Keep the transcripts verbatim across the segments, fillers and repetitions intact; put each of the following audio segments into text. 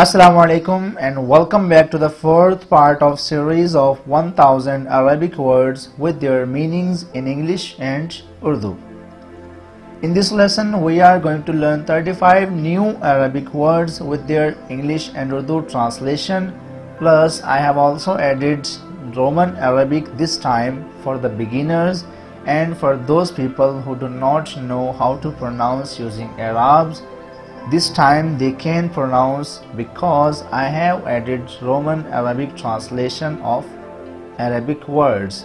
Assalamualaikum and welcome back to the fourth part of series of one thousand Arabic words with their meanings in English and Urdu. In this lesson we are going to learn thirty-five new Arabic words with their English and Urdu translation, plus I have also added Roman Arabic this time for the beginners and for those people who do not know how to pronounce using Arabs. This time they can pronounce because I have added Roman Arabic translation of Arabic words.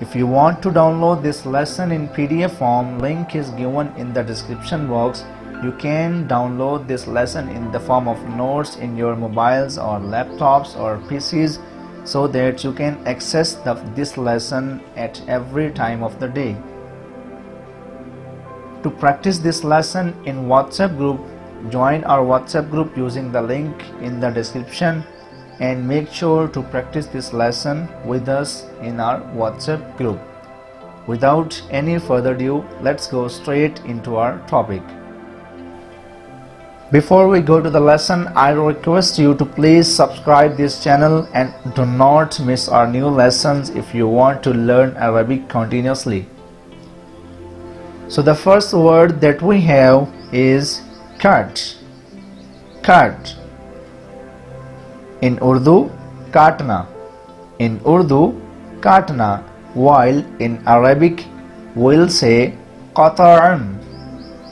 If you want to download this lesson in P D F form, link is given in the description box. You can download this lesson in the form of notes in your mobiles or laptops or P Cs so that you can access the, this lesson at every time of the day. To practice this lesson in WhatsApp group, join our WhatsApp group using the link in the description and make sure to practice this lesson with us in our WhatsApp group. Without any further ado, let's go straight into our topic. Before we go to the lesson, I request you to please subscribe this channel and do not miss our new lessons if you want to learn Arabic continuously. So the first word that we have is cut. Cut. In Urdu, katna. In Urdu, katna. While in Arabic, we'll say qata'un.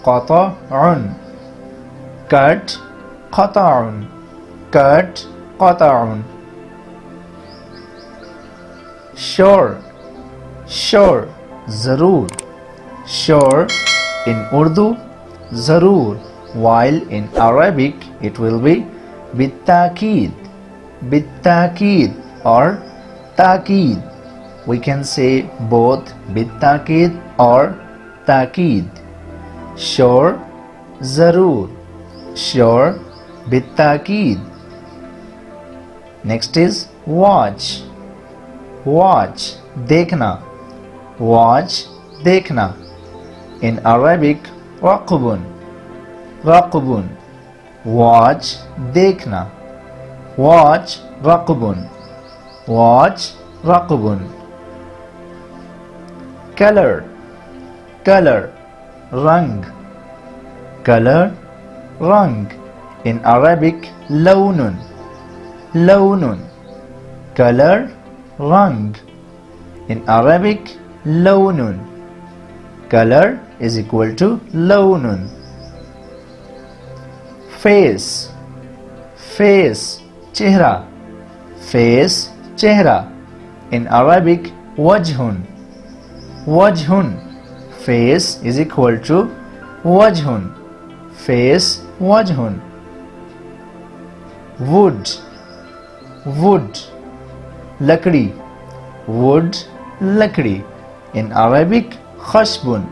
Qata'un. Cut. Qata'un. Cut. Qata'un. Sure. Sure. Zarur. Sure in Urdu, Zarur, while in Arabic it will be Bittakid, Bittakid or Takid. We can say both Bittakid or Takid. Sure, Zarur, sure, Bittakid. Next is watch, watch, Dekhna, watch, Dekhna. In Arabic, Raqubun, Raqubun, watch, Dekhna, watch, Raqubun, watch, Raqubun. Color, color, Rang, color, Rang. In Arabic, Lawnun, Lawnun, color, Rang. In Arabic, Lawnun, color is equal to lawnun. Face, face, chehra, face, chehra. In Arabic, wajhun, wajhun, face is equal to wajhun, face, wajhun. Wood, wood, lakdi, wood, lakdi. In Arabic, khashbun,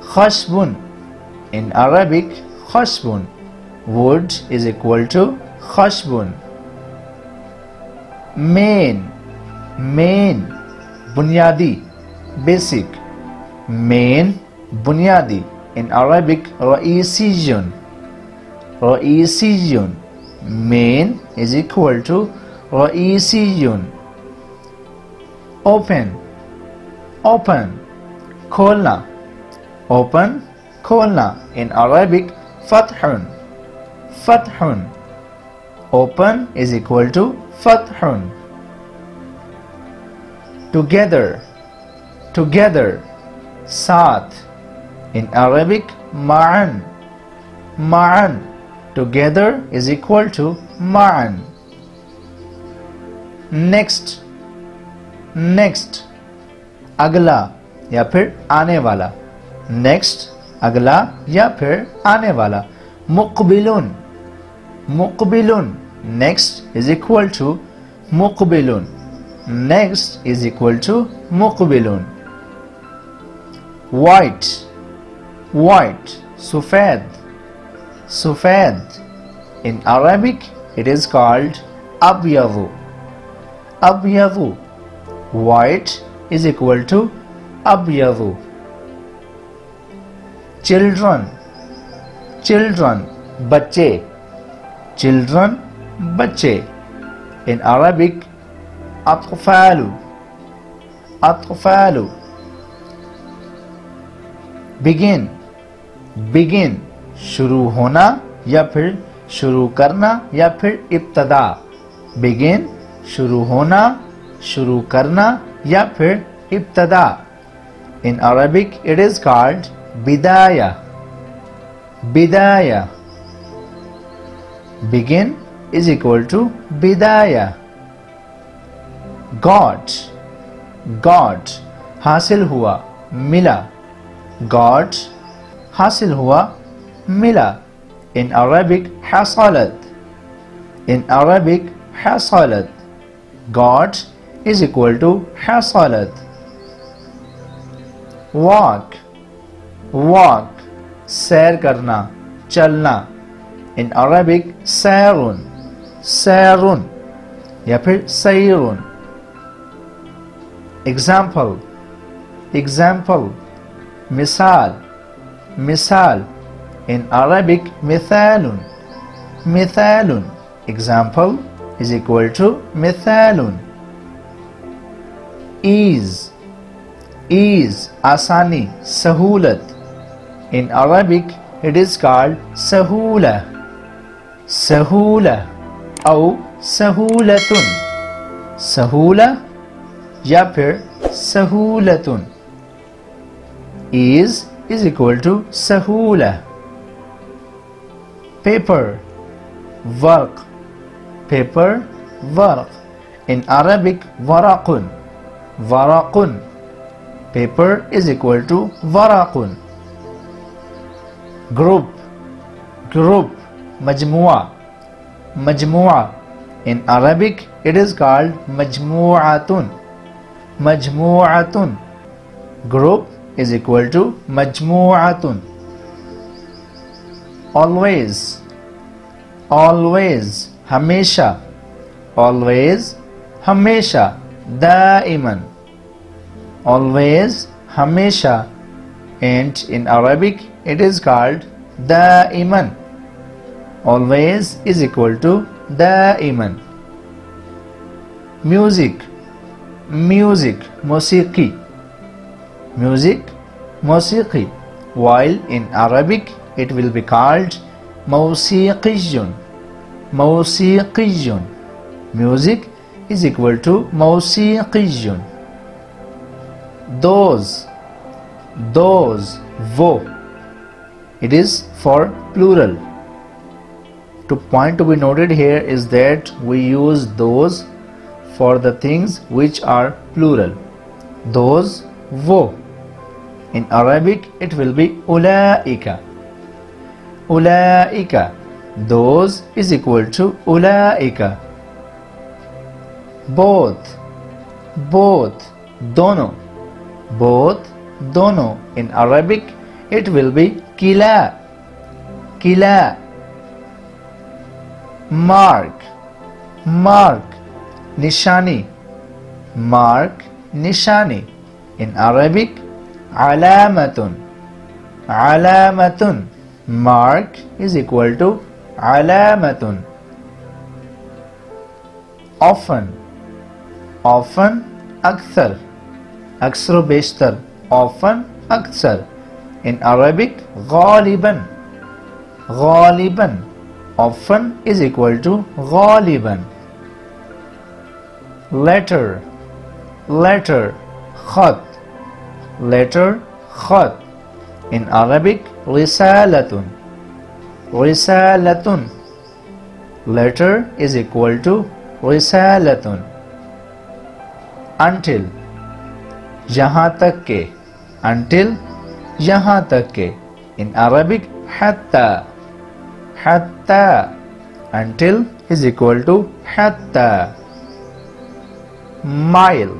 khashbun. In Arabic, khashbun, wood is equal to khashbun. Main, main, bunyadi, basic. Main, bunyadi. In Arabic, raisiyun, raisiyun, main is equal to raisiyun. Open, open, kholna, open, kholna. In Arabic, fathun, fathun, open is equal to fathun. Together, together, saath. In Arabic, ma'an, ma'an, together is equal to ma'an. Next, next, agla या फिर आने वाला. Next, अगला या फिर आने वाला. मुकबिलुन, मुकबिलुन, नेक्स्ट इज इक्वल टू मुकबिलुन, नेक्स्ट इज इक्वल टू मुकबिलुन. वाइट, वाइट, सफेद, सफेद. In Arabic it is called अबयदु, अबयदु. White is equal to abyadu. Children, children, bache, children, bache. In Arabic, atfalu, atfalu. Begin, begin, shuru hona ya phir shuru karna ya phir ibtada. Begin, shuru hona, shuru karna ya phir ibtada. In Arabic, it is called bidaya, bidaya. Begin is equal to bidaya. God, God, hasil hua, mila. God, hasil hua, mila. In Arabic, hasalat. In Arabic, hasalat. God is equal to hasalat. Walk, walk, sair karna, chalna. In Arabic, sairun, sairun, ya phir sairun. Example, example. Misal, misal. In Arabic, mithalun, mithalun. Example is equal to mithalun. Ease, ease, asani, sahulat. In Arabic, it is called sahula, sahula, aw sahulatun, sahula ya phir sahulatun. Ease is equal to sahula. Paper, work, paper, work. In Arabic, waraqun, waraqun. Paper is equal to waraqun. Group, group, majmua, majmua. In Arabic, it is called majmuatun, majmuatun. Group is equal to majmu'atun. Always, always, hamesha, always, hamesha, daiman, always, hamesha. And in Arabic, it is called daiman. Always is equal to daiman. Music, music, musiqi, music, musiqi. While in Arabic, it will be called mawsiqiyun, mawsiqiyun. Music is equal to mawsiqiyun. Those, those, wo. It is for plural. The point to be noted here is that we use those for the things which are plural. Those, wo. In Arabic, it will be ulaika, ulaika. Those is equal to ulaika. Both, both, dono, both, dono. In Arabic, it will be kila, kila. Mark, mark, nishani, mark, nishani. In Arabic, alamatun, alamatun. Mark is equal to alamatun. Often, often, akthar, aksru beshtar, often, akthar. In Arabic, ghaliban, ghaliban. Often is equal to ghaliban. Letter, letter, khat, letter, khat. In Arabic, risalatun, risalatun. Letter is equal to risalatun. Until, yahan tak ke, until, yahan tak ke. In Arabic, hatta, hatta. Until is equal to hatta. Mile,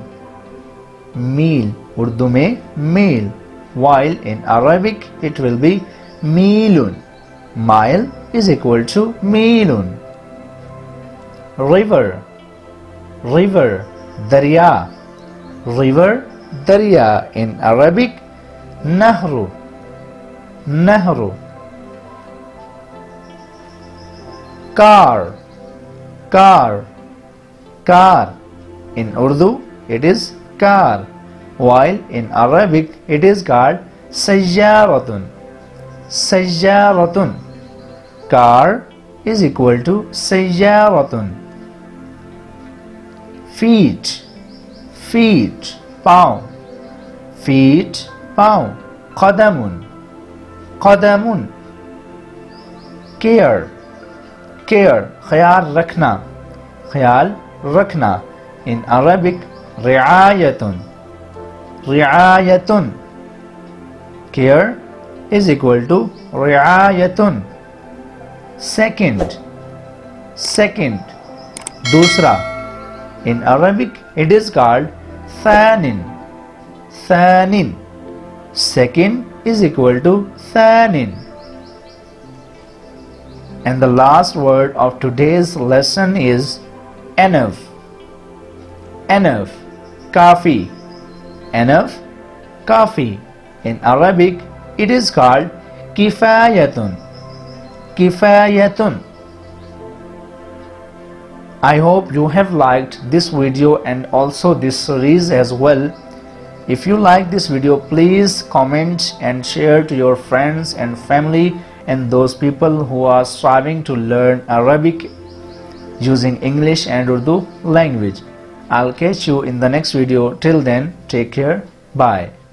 meal, Urdu mein meal. While in Arabic, it will be meelun. Mile is equal to meelun. River, river, darya, river, darya. In Arabic, nahru, nahru. car, car, car. In Urdu, it is car, while in Arabic, it is called sayyaratun, sayyaratun. Car is equal to sayyaratun. Feet, feet, pound, feet, pound. Qadamun, qadamun. Care, care, khayal rakhna, khayal rakhna. In Arabic, ri'ayatun, ri'ayatun. Care is equal to ri'ayatun. Second, second, dusra. In Arabic, it is called thanin, thanin. Second is equal to thanin. And the last word of today's lesson is enough. Enough, kafi, enough, kafi. In Arabic, it is called kifayatun, kifayatun. I hope you have liked this video and also this series as well. If you like this video, please comment and share to your friends and family and those people who are striving to learn Arabic using English and Urdu language. I'll catch you in the next video. Till then, take care. Bye.